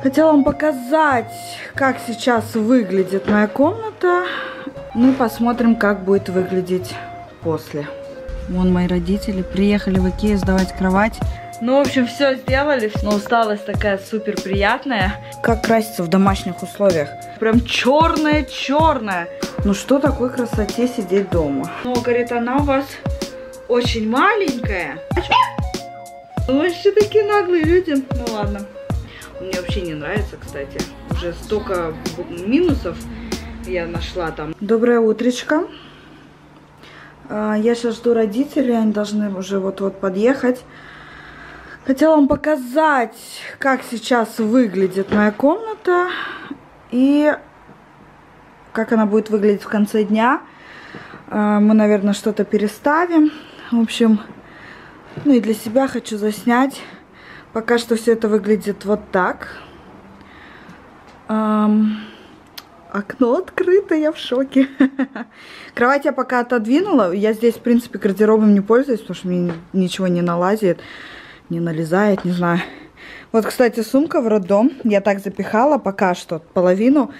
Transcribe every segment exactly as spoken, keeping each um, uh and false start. Хотела вам показать, как сейчас выглядит моя комната. Ну и посмотрим, как будет выглядеть после. Вон мои родители приехали в Икею сдавать кровать. Ну, в общем, все сделали, но усталость такая супер приятная. Как краситься в домашних условиях? Прям черная-черная. Ну, что такой красоте сидеть дома? Ну, говорит, она у вас очень маленькая. Ну, вообще такие наглые люди. Ну, ладно. Мне вообще не нравится, кстати. Уже столько минусов я нашла там. Доброе утречко. Я сейчас жду родителей. Они должны уже вот-вот подъехать. Хотела вам показать, как сейчас выглядит моя комната. И как она будет выглядеть в конце дня. Мы, наверное, что-то переставим. В общем, ну и для себя хочу заснять. Пока что все это выглядит вот так. Эм, окно открыто, я в шоке. Кровать я пока отодвинула. Я здесь, в принципе, гардеробом не пользуюсь, потому что мне ничего не налазит, не налезает, не знаю. Вот, кстати, сумка в роддом. Я так запихала пока что половину.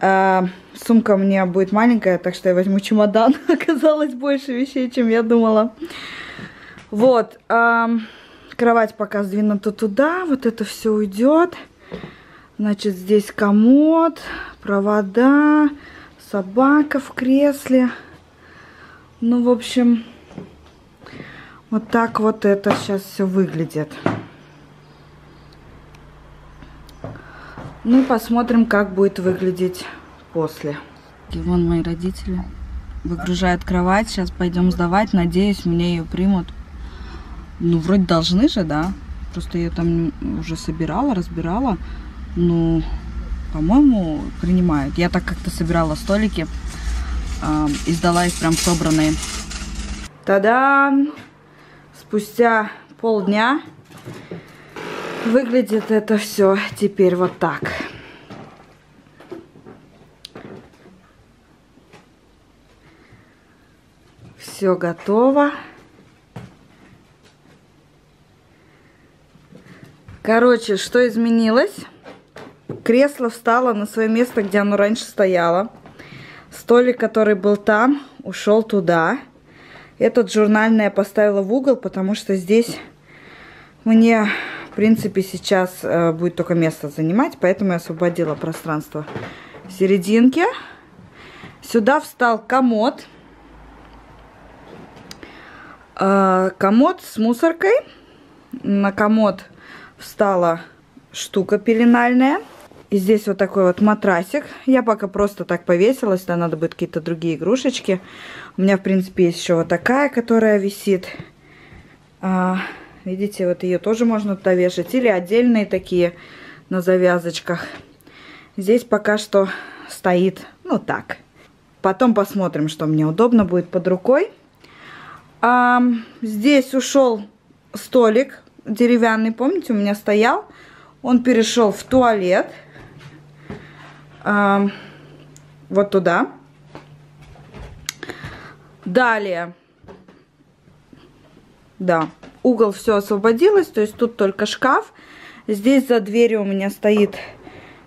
Э, сумка у меня будет маленькая, так что я возьму чемодан. Оказалось больше вещей, чем я думала. Вот. Эм... Кровать пока сдвинута туда, вот это все уйдет. Значит, здесь комод, провода, собака в кресле. Ну, в общем, вот так вот это сейчас все выглядит. Ну, посмотрим, как будет выглядеть после. И вон мои родители выгружают кровать, сейчас пойдем сдавать, надеюсь, меня ее примут. Ну, вроде должны же, да. Просто я там уже собирала, разбирала. Ну, по-моему, принимают. Я так как-то собирала столики э, и сдала их прям собранные. Та-дам! Спустя полдня выглядит это все теперь вот так. Все готово. Короче, что изменилось? Кресло встало на свое место, где оно раньше стояло. Столик, который был там, ушел туда. Этот журнальный я поставила в угол, потому что здесь мне, в принципе, сейчас будет только место занимать. Поэтому я освободила пространство в серединке. Сюда встал комод. Комод с мусоркой. На комод встала штука пеленальная. И здесь вот такой вот матрасик. Я пока просто так повесилась. Да, надо будет какие-то другие игрушечки. У меня, в принципе, есть еще вот такая, которая висит. А, видите, вот ее тоже можно туда вешать. Или отдельные такие на завязочках. Здесь пока что стоит, ну, так. Потом посмотрим, что мне удобно будет под рукой. А, здесь ушел столик деревянный, помните, у меня стоял. Он перешел в туалет. Э, вот туда. Далее. Да, угол все освободилось. То есть тут только шкаф. Здесь за дверью у меня стоит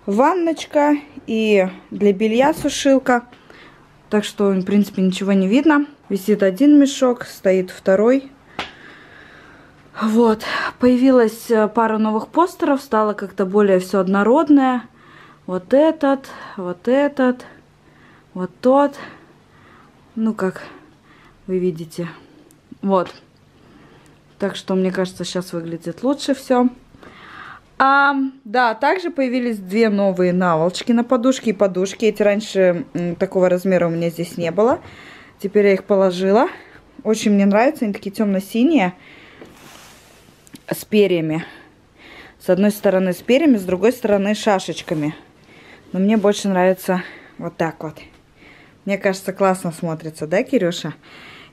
ванночка и для белья сушилка. Так что, в принципе, ничего не видно. Висит один мешок, стоит второй. Вот, появилась пара новых постеров, стало как-то более все однородное. Вот этот, вот этот, вот тот. Ну, как вы видите. Вот. Так что, мне кажется, сейчас выглядит лучше все. А, да, также появились две новые наволочки на подушке и подушки. Эти раньше такого размера у меня здесь не было. Теперь я их положила. Очень мне нравятся, они такие темно-синие. С перьями. С одной стороны с перьями, с другой стороны шашечками. Но мне больше нравится вот так вот. Мне кажется, классно смотрится, да, Кирюша?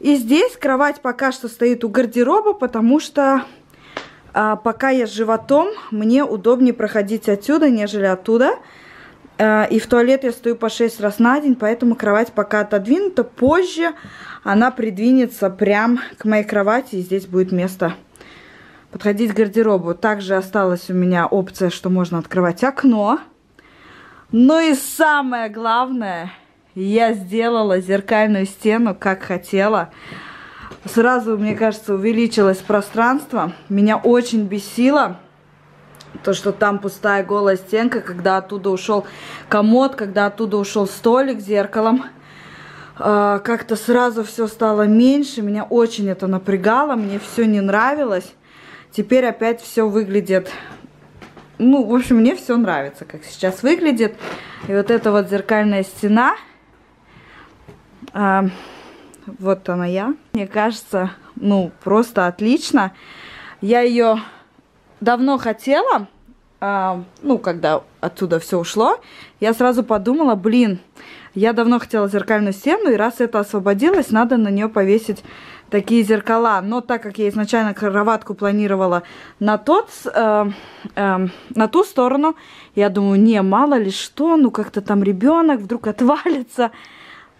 И здесь кровать пока что стоит у гардероба, потому что а, пока я с животом, мне удобнее проходить отсюда, нежели оттуда. А, и в туалет я стою по шесть раз на день, поэтому кровать пока отодвинута. Позже она придвинется прям к моей кровати, и здесь будет место подходить к гардеробу. Также осталась у меня опция, что можно открывать окно. Ну и самое главное, я сделала зеркальную стену, как хотела. Сразу, мне кажется, увеличилось пространство. Меня очень бесило то, что там пустая голая стенка, когда оттуда ушел комод, когда оттуда ушел столик с зеркалом. Как-то сразу все стало меньше. Меня очень это напрягало, мне все не нравилось. Теперь опять все выглядит... Ну, в общем, мне все нравится, как сейчас выглядит. И вот эта вот зеркальная стена... Вот она я. Мне кажется, ну, просто отлично. Я ее давно хотела. А, ну, когда оттуда все ушло, я сразу подумала, блин, я давно хотела зеркальную стену, и раз это освободилось, надо на нее повесить такие зеркала. Но так как я изначально кроватку планировала на, тот, э, э, на ту сторону, я думаю, не, мало ли что, ну, как-то там ребенок вдруг отвалится.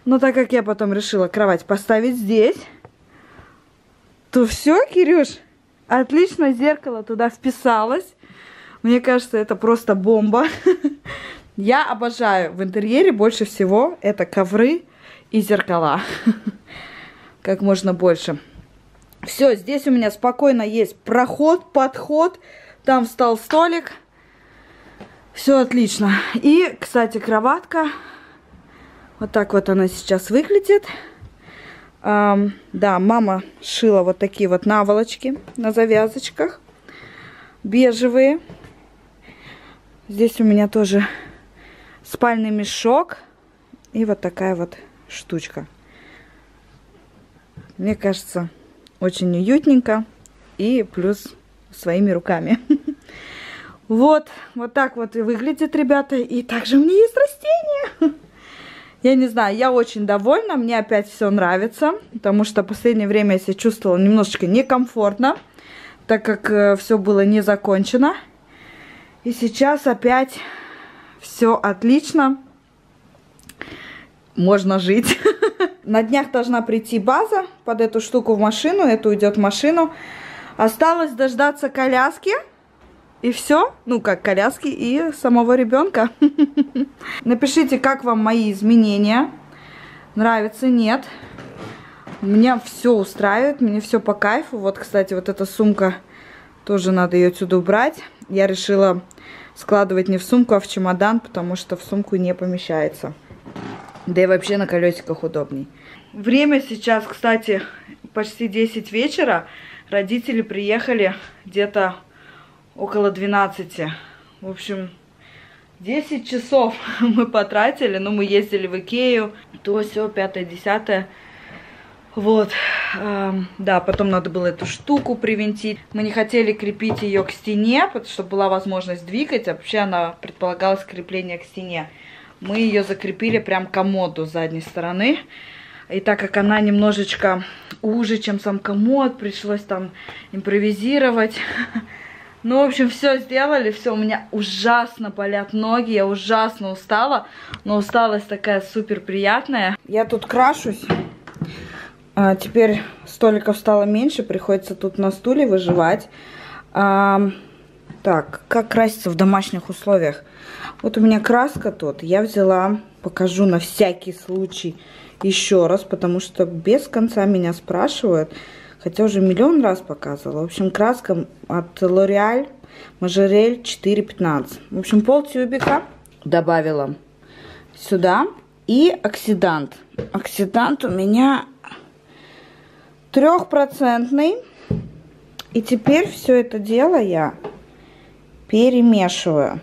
Но так как я потом решила кровать поставить здесь, то все, Кирюш, отлично зеркало туда вписалось. Мне кажется, это просто бомба. Я обожаю в интерьере больше всего это ковры и зеркала. Как можно больше. Все, здесь у меня спокойно есть проход, подход. Там встал столик. Все отлично. И, кстати, кроватка. Вот так вот она сейчас выглядит. Эм, да, мама шила вот такие вот наволочки на завязочках. Бежевые. Здесь у меня тоже спальный мешок. И вот такая вот штучка. Мне кажется, очень уютненько. И плюс своими руками. Вот. Вот так вот и выглядит, ребята. И также у меня есть растения. Я не знаю, я очень довольна, мне опять все нравится, потому что в последнее время я себя чувствовала немножечко некомфортно, так как все было не закончено. И сейчас опять все отлично, можно жить. На днях должна прийти база под эту штуку в машину, это уйдет в машину. Осталось дождаться коляски. И все, ну как коляски и самого ребенка. Напишите, как вам мои изменения. Нравится, нет. Меня все устраивает, мне все по кайфу. Вот, кстати, вот эта сумка, тоже надо ее отсюда убрать. Я решила складывать не в сумку, а в чемодан, потому что в сумку не помещается. Да и вообще на колесиках удобней. Время сейчас, кстати, почти десять вечера. Родители приехали где-то... Около двенадцати. В общем, десять часов мы потратили. Ну, мы ездили в Икею. То, все, пятое, десятое. Вот. Да, потом надо было эту штуку привинтить. Мы не хотели крепить ее к стене, потому что была возможность двигать. А вообще она предполагалась крепление к стене. Мы ее закрепили прям к комоду с задней стороны. И так как она немножечко уже, чем сам комод, пришлось там импровизировать. Ну, в общем, все сделали, все, у меня ужасно болят ноги, я ужасно устала, но усталость такая супер приятная. Я тут крашусь, а, теперь столиков стало меньше, приходится тут на стуле выживать. А, так, как краситься в домашних условиях? Вот у меня краска тут, я взяла, покажу на всякий случай еще раз, потому что без конца меня спрашивают. Хотя уже миллион раз показывала. В общем, краска от Лореаль Мажорель четыре пятнадцать. В общем, пол тюбика добавила сюда. И оксидант. Оксидант у меня трехпроцентный. И теперь все это дело я перемешиваю.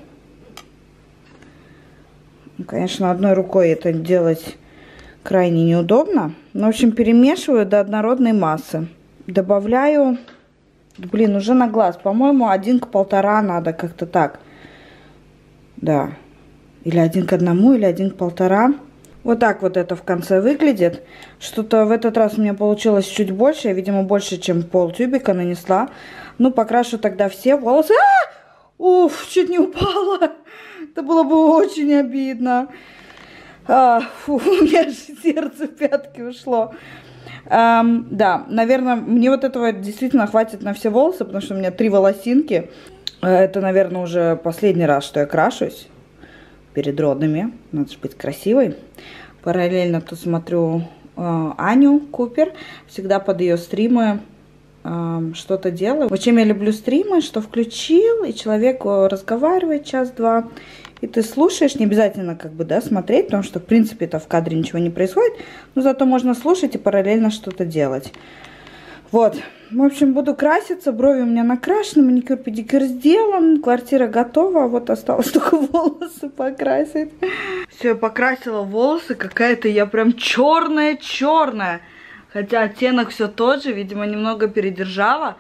Конечно, одной рукой это делать крайне неудобно. Но, в общем, перемешиваю до однородной массы. Добавляю, блин, уже на глаз, по-моему, один к полтора надо, как-то так. Да, или один к одному, или один к полтора. Вот так вот это в конце выглядит. Что-то в этот раз у меня получилось чуть больше, я, видимо, больше, чем пол тюбика нанесла. Ну, покрашу тогда все волосы. А-а-а! Уф, чуть не упала. Это было бы очень обидно. А, фу, у меня же сердце в пятки ушло. Эм, да, наверное, мне вот этого действительно хватит на все волосы, потому что у меня три волосинки. Это, наверное, уже последний раз, что я крашусь перед родами. Надо же быть красивой. Параллельно тут смотрю э, Аню Купер. Всегда под ее стримы э, что-то делаю. Вот чем я люблю стримы, что включил, и человек разговаривает час-два. И ты слушаешь, не обязательно как бы, да, смотреть, потому что, в принципе, это в кадре ничего не происходит. Но зато можно слушать и параллельно что-то делать. Вот. В общем, буду краситься. Брови у меня накрашены, маникюр-педикюр сделан, квартира готова. Вот осталось только волосы покрасить. Все, я покрасила волосы. Какая-то я прям черная-черная. Хотя оттенок все тот же. Видимо, немного передержала.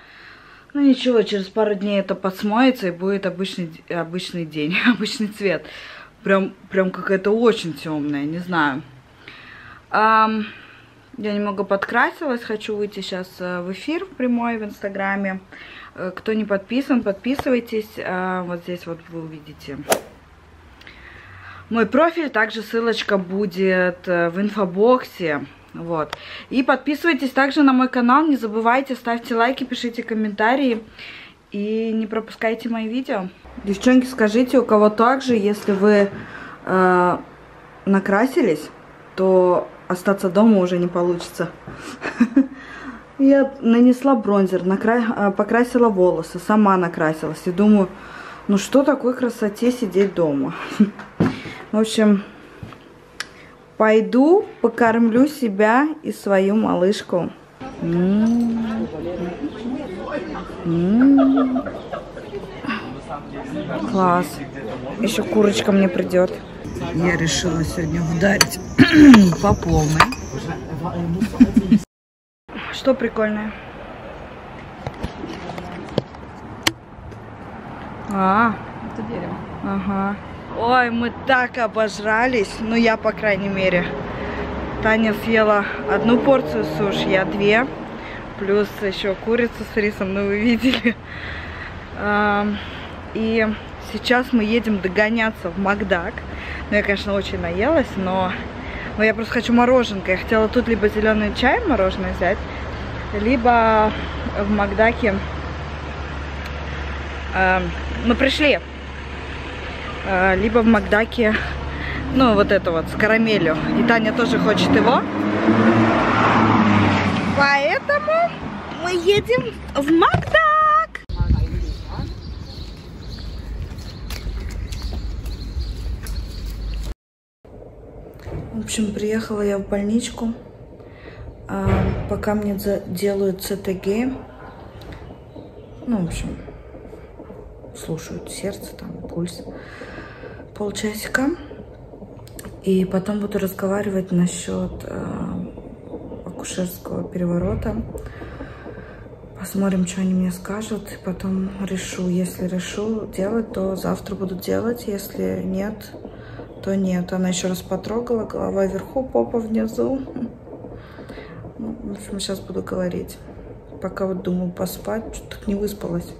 Ну ничего, через пару дней это подсмоется и будет обычный, обычный день, обычный цвет. Прям, прям какая-то очень темная, не знаю. Эм, я немного подкрасилась, хочу выйти сейчас в эфир в прямой в Инстаграме. Кто не подписан, подписывайтесь. Э, вот здесь вот вы увидите мой профиль. Также ссылочка будет в инфобоксе. Вот. И подписывайтесь также на мой канал. Не забывайте, ставьте лайки, пишите комментарии. И не пропускайте мои видео. Девчонки, скажите, у кого так же, если вы э, накрасились, то остаться дома уже не получится. Я нанесла бронзер, покрасила волосы, сама накрасилась. И думаю, ну что такой красоте сидеть дома? В общем... Пойду покормлю себя и свою малышку. М-м-м. М-м-м. Класс. Еще курочка мне придет. Я решила сегодня ударить по полной. Что прикольное? А, это дерево. Ага. Ой, мы так обожрались. Ну, я, по крайней мере. Таня съела одну порцию суши, я две. Плюс еще курицу с рисом, ну, вы видели. И сейчас мы едем догоняться в Макдак. Ну, я, конечно, очень наелась, но... Но я просто хочу мороженка. Я хотела тут либо зеленый чай, мороженое взять, либо в Макдаке... Мы пришли. Либо в Макдаке, ну, вот это вот, с карамелью. И Таня тоже хочет его. Поэтому мы едем в Макдак. В общем, приехала я в больничку. А, пока мне делают цэ тэ гэ. Ну, в общем, слушают сердце, там, пульс. Полчасика, и потом буду разговаривать насчет э, акушерского переворота. Посмотрим, что они мне скажут, и потом решу. Если решу делать, то завтра буду делать, если нет, то нет. Она еще раз потрогала, голова вверху, попа внизу. Ну, в общем, сейчас буду говорить. Пока вот думаю поспать, что-то не выспалась.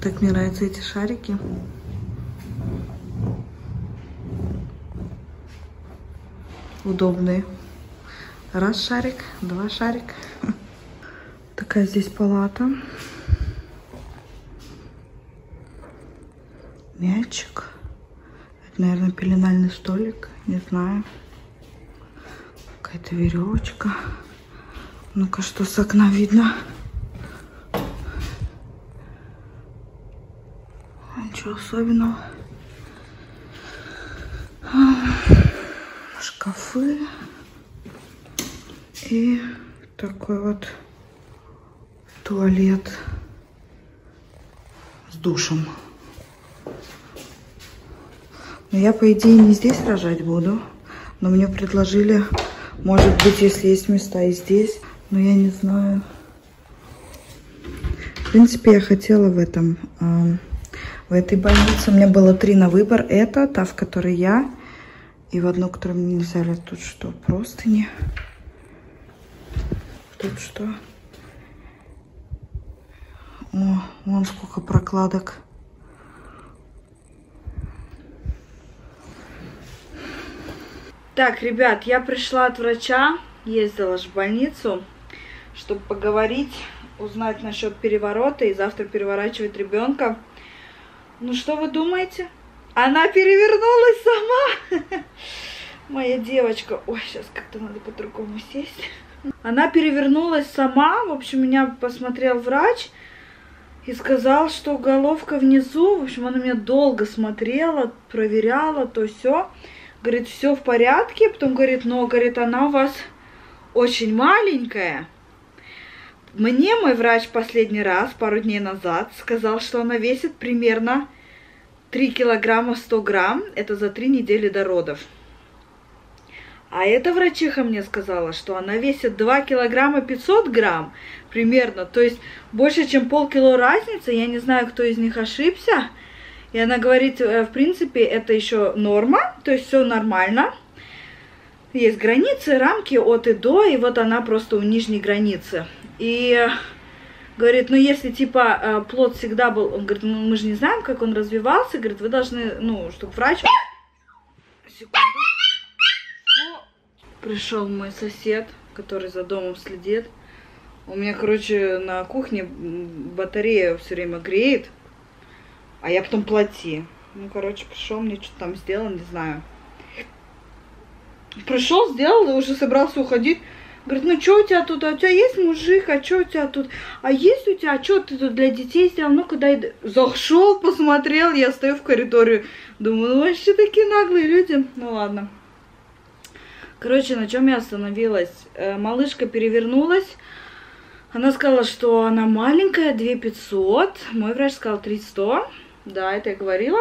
Так мне нравятся эти шарики. Удобные. Раз шарик, два шарик. Такая здесь палата. Мячик. Это, наверное, пеленальный столик. Не знаю. Какая-то веревочка. Ну-ка, что с окна видно? Ничего особенного. Шкафы. И такой вот туалет с душем. Но я, по идее, не здесь рожать буду. Но мне предложили, может быть, если есть места, и здесь. Но я не знаю. В принципе, я хотела в этом... В этой больнице у меня было три на выбор. Это, та, в которой я. И в одну, которую мне не взяли. Тут что? Простыни. Тут что? О, вон сколько прокладок. Так, ребят, я пришла от врача, ездила же в больницу, чтобы поговорить, узнать насчет переворота и завтра переворачивать ребенка. Ну что вы думаете? Она перевернулась сама! Моя девочка. Ой, сейчас как-то надо по-другому сесть. Она перевернулась сама. В общем, меня посмотрел врач и сказал, что головка внизу. В общем, она меня долго смотрела, проверяла, то все. Говорит, все в порядке. Потом говорит, но, говорит, она у вас очень маленькая. Мне мой врач последний раз, пару дней назад, сказал, что она весит примерно три килограмма сто грамм. Это за три недели до родов. А эта врачиха мне сказала, что она весит два килограмма пятьсот грамм примерно. То есть больше, чем полкило разницы. Я не знаю, кто из них ошибся. И она говорит, в принципе, это еще норма. То есть все нормально. Есть границы, рамки от и до. И вот она просто у нижней границы. И говорит, ну если типа плод всегда был... Он говорит, ну мы же не знаем, как он развивался. Говорит, вы должны, ну, чтобы врач... Секунду. Пришел мой сосед, который за домом следит. У меня, короче, на кухне батарея все время греет, а я потом плати. Ну, короче, пришел, мне что-то там сделал, не знаю. Пришел, сделал и уже собрался уходить. Говорит, ну что у тебя тут? А у тебя есть мужик? А что у тебя тут? А есть у тебя? А что ты тут для детей сделал? Ну-ка дай... Зашел, посмотрел, я стою в коридоре. Думаю, ну вообще такие наглые люди. Ну ладно. Короче, на чем я остановилась? Малышка перевернулась. Она сказала, что она маленькая, две тысячи пятьсот. Мой врач сказал три тысячи сто. Да, это я говорила.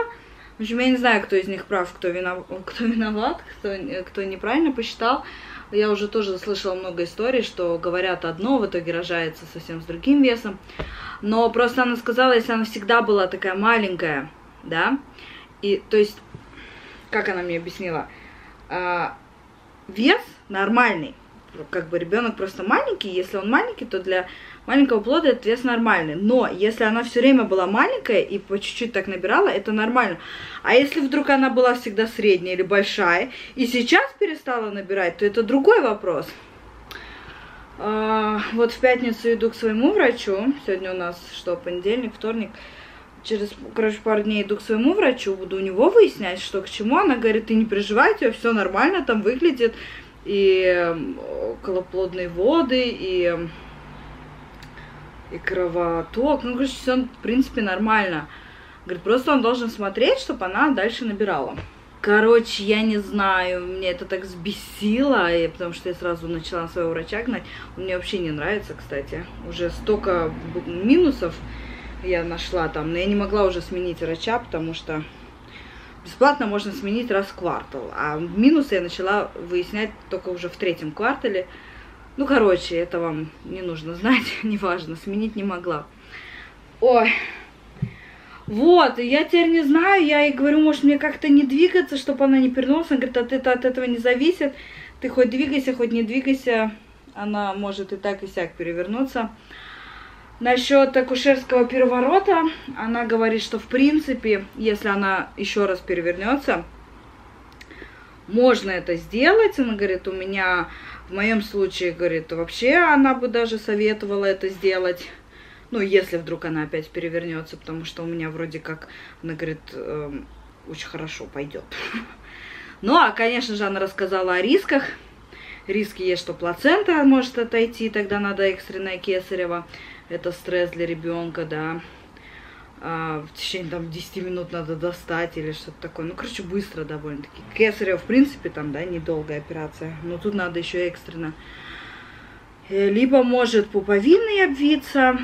В общем, я не знаю, кто из них прав, кто виноват, кто, виноват, кто, кто неправильно посчитал. Я уже тоже слышала много историй, что говорят одно, в итоге рожается совсем с другим весом. Но просто она сказала, если она всегда была такая маленькая, да, и, то есть, как она мне объяснила, вес нормальный, как бы ребенок просто маленький, если он маленький, то для маленького плода этот вес нормальный, но если она все время была маленькая и по чуть-чуть так набирала, это нормально, а если вдруг она была всегда средняя или большая и сейчас перестала набирать, то это другой вопрос. А, вот в пятницу иду к своему врачу, сегодня у нас что, понедельник, вторник, через, короче, пару дней иду к своему врачу, буду у него выяснять, что к чему. Она говорит, ты не переживай, у тебя все нормально, там выглядит и околоплодные воды, и, и кровоток. Ну, короче, все, в принципе, нормально. Говорит, просто он должен смотреть, чтобы она дальше набирала. Короче, я не знаю, мне это так взбесило, и потому что я сразу начала на своего врача гнать. Он мне вообще не нравится, кстати. Уже столько минусов я нашла там, но я не могла уже сменить врача, потому что бесплатно можно сменить раз в квартал, а минусы я начала выяснять только уже в третьем квартале. Ну, короче, это вам не нужно знать, неважно, сменить не могла. Ой, вот, я теперь не знаю, я ей говорю, может, мне как-то не двигаться, чтобы она не перенулась. Она говорит, от, это, от этого не зависит, ты хоть двигайся, хоть не двигайся, она может и так, и сяк перевернуться. Насчет акушерского переворота, она говорит, что в принципе, если она еще раз перевернется, можно это сделать. Она говорит, у меня, в моем случае, говорит, вообще она бы даже советовала это сделать. Ну, если вдруг она опять перевернется, потому что у меня вроде как, она говорит, очень хорошо пойдет. Ну, а, конечно же, она рассказала о рисках. Риски есть, что плацента может отойти, тогда надо экстренное кесарево. Это стресс для ребенка, да. А, в течение там десяти минут надо достать или что-то такое. Ну, короче, быстро довольно-таки. Кесарево, в принципе, там, да, недолгая операция. Но тут надо еще экстренно. Либо может пуповиной обвиться.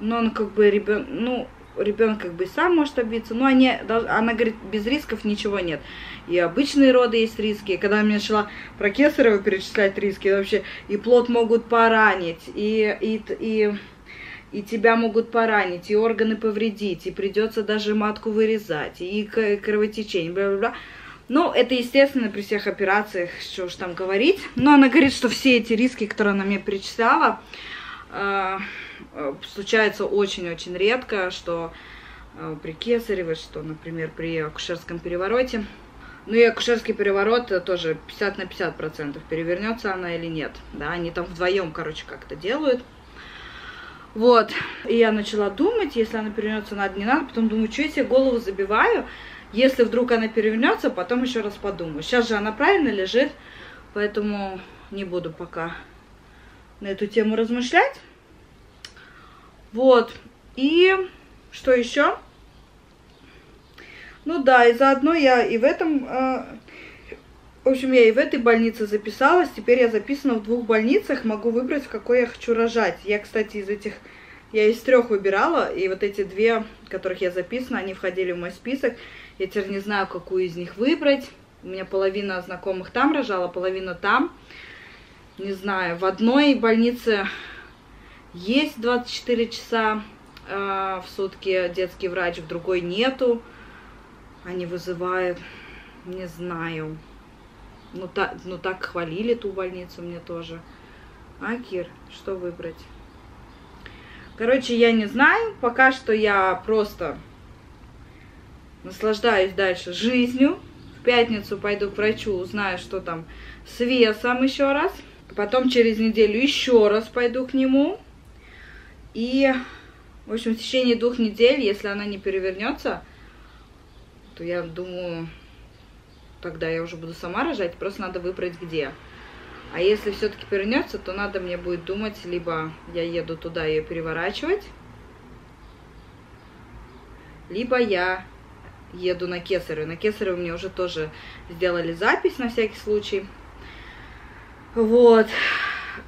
Но он как бы ребенок, ну, ребенок как бы и сам может обвиться. Но они, она говорит, без рисков ничего нет. И обычные роды есть риски. Когда я начала про кесарево перечислять риски, вообще и плод могут поранить, и, и, и, и тебя могут поранить, и органы повредить, и придется даже матку вырезать, и кровотечение, бла-бла-бла. Ну, это, естественно, при всех операциях, что уж там говорить. Но она говорит, что все эти риски, которые она мне перечисляла, случается очень-очень редко, что при кесарево, что, например, при акушерском перевороте. Ну и акушерский переворот тоже пятьдесят на пятьдесят процентов, перевернется она или нет. Да, они там вдвоем, короче, как-то делают. Вот, и я начала думать, если она перевернется, надо, не надо. Потом думаю, что я себе голову забиваю, если вдруг она перевернется, потом еще раз подумаю. Сейчас же она правильно лежит, поэтому не буду пока на эту тему размышлять. Вот, и что еще? Ну да, и заодно я и в этом, э, в общем, я и в этой больнице записалась. Теперь я записана в двух больницах, могу выбрать, в какой я хочу рожать. Я, кстати, из этих, я из трех выбирала, и вот эти две, в которых я записана, они входили в мой список. Я теперь не знаю, какую из них выбрать. У меня половина знакомых там рожала, половина там. Не знаю, в одной больнице есть двадцать четыре часа э, в сутки детский врач, в другой нету. Они вызывают, не знаю, ну, та, ну так хвалили ту больницу мне тоже. А, Кир, что выбрать? Короче, я не знаю, пока что я просто наслаждаюсь дальше жизнью. В пятницу пойду к врачу, узнаю, что там с весом еще раз. Потом через неделю еще раз пойду к нему. И, в общем, в течение двух недель, если она не перевернется, то я думаю, тогда я уже буду сама рожать, просто надо выбрать где. А если все-таки перевернется, то надо мне будет думать, либо я еду туда ее переворачивать, либо я еду на кесарево. На кесарево мне уже тоже сделали запись на всякий случай. Вот.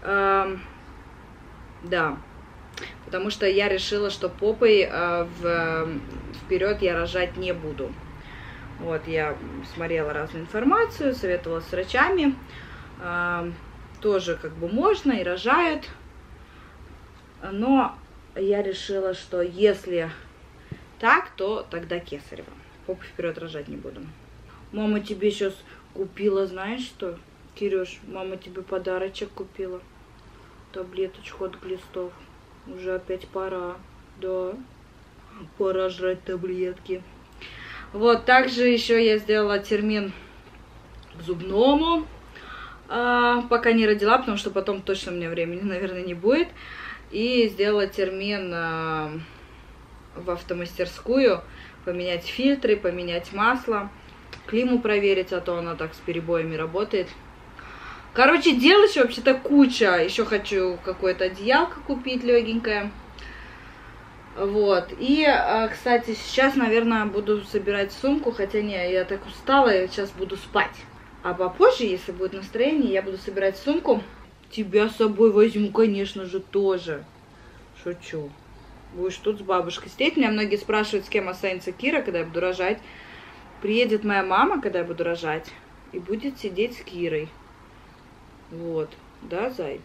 Эм, да. Потому что я решила, что попой э, в, вперед я рожать не буду. Вот, я смотрела разную информацию, советовала с врачами. Э, тоже как бы можно и рожают. Но я решила, что если так, то тогда кесарево. Попой вперед рожать не буду. Мама тебе сейчас купила, знаешь что? Кирюш, мама тебе подарочек купила. Таблеточку от глистов. Уже опять пора. Да. Пора жрать таблетки. Вот, также еще я сделала термин к зубному. А, пока не родила, потому что потом точно у меня времени, наверное, не будет. И сделала термин а, в автомастерскую. Поменять фильтры, поменять масло. Климу проверить, а то она так с перебоями работает. Короче, дел еще вообще-то куча. Еще хочу какое-то одеялко купить легенькое. Вот. И, кстати, сейчас, наверное, буду собирать сумку. Хотя, не, я так устала, я сейчас буду спать. А попозже, если будет настроение, я буду собирать сумку. Тебя с собой возьму, конечно же, тоже. Шучу. Будешь тут с бабушкой сидеть. Меня многие спрашивают, с кем останется Кира, когда я буду рожать. Приедет моя мама, когда я буду рожать, и будет сидеть с Кирой. Вот, да, зай?